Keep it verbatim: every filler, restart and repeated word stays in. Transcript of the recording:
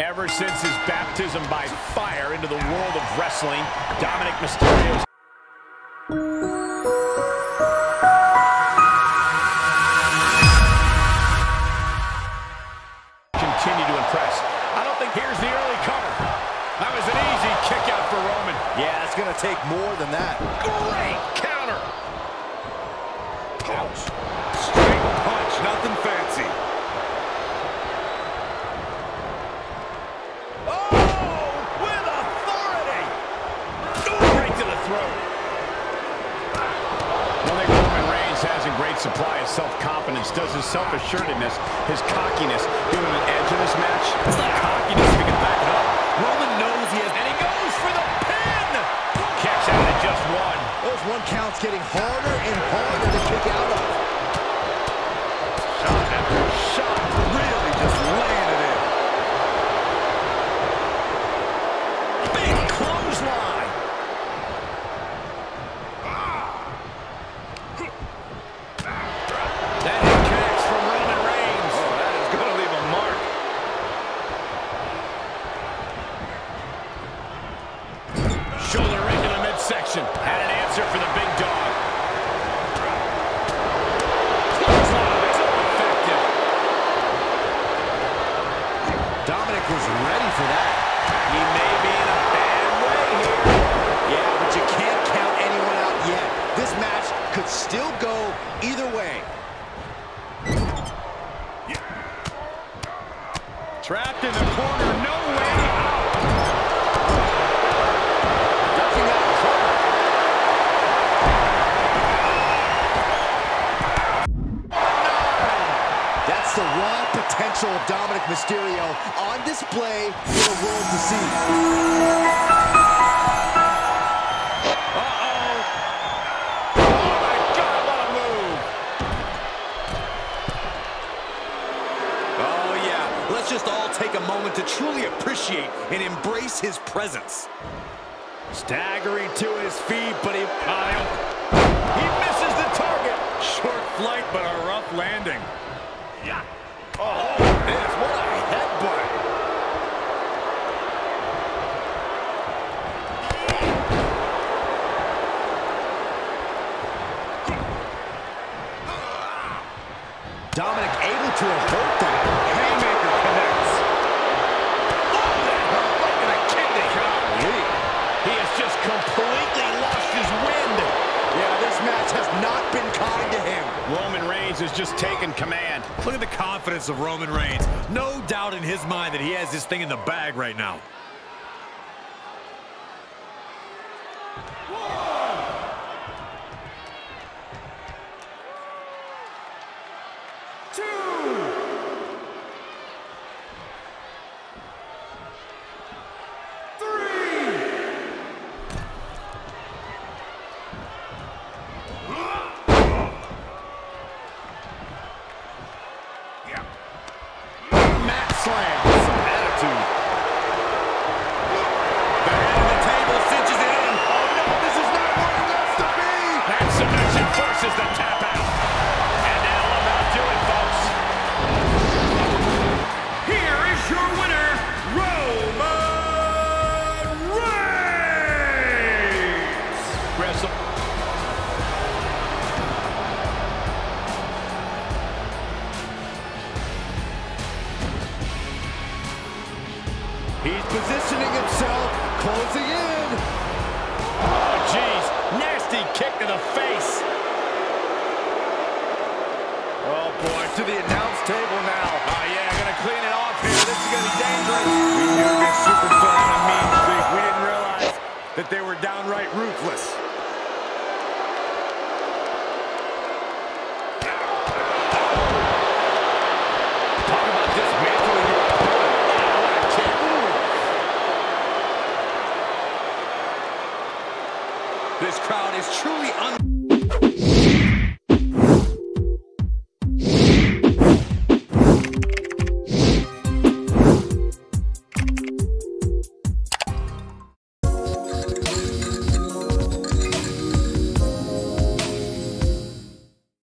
Ever since his baptism by fire into the world of wrestling, Dominik Mysterio's continue to impress. I don't think here's the early cover. That was an easy kick out for Roman. Yeah, it's gonna take more than that. Great counter. Ouch. Straight punch, nothing fancy. Supply of self-confidence, does his self-assuredness, his cockiness, give him an edge in this match? It's not cockiness if he can back it up. Roman knows he has, and he goes for the pin! Kicks out at just one. Those one counts getting harder and harder to kick out of. Shot after shot, really just laying it in. Big clothesline! Shoulder into the midsection. Had an answer for the big dog. Clothesline is effective. Dominik was ready for that. He may be in a bad way here. Yeah, but you can't count anyone out yet. This match could still go either way. Yeah. Trapped in the corner. No way out. The raw potential of Dominik Mysterio on display for the world to see. Uh-oh. Oh, my God, what a move. Oh, yeah. Let's just all take a moment to truly appreciate and embrace his presence. Staggering to his feet, but he... Uh, he misses the target. Short flight, but a rough landing. Yeah. Oh, man, what a headbutt. Dominik able to avert that. Haymaker connects. Oh, that hurt like in a kidney. He has just completely lost his wind. Yeah, this match has not been kind to him. Roman Reigns has just taken command. Look at the confidence of Roman Reigns. No doubt in his mind that he has this thing in the bag right now. One. Two. Three. Uh. Slam. Some attitude. Back on the table, cinches it in. Oh, no, this is not what it wants to be. That submission forces the tap out. And that'll about do it, folks. Here is your winner, Roman Reigns. Wrestle. He's positioning himself, closing in. Oh, geez. Nasty kick to the face. Oh, boy, to the announce table now. Oh, yeah.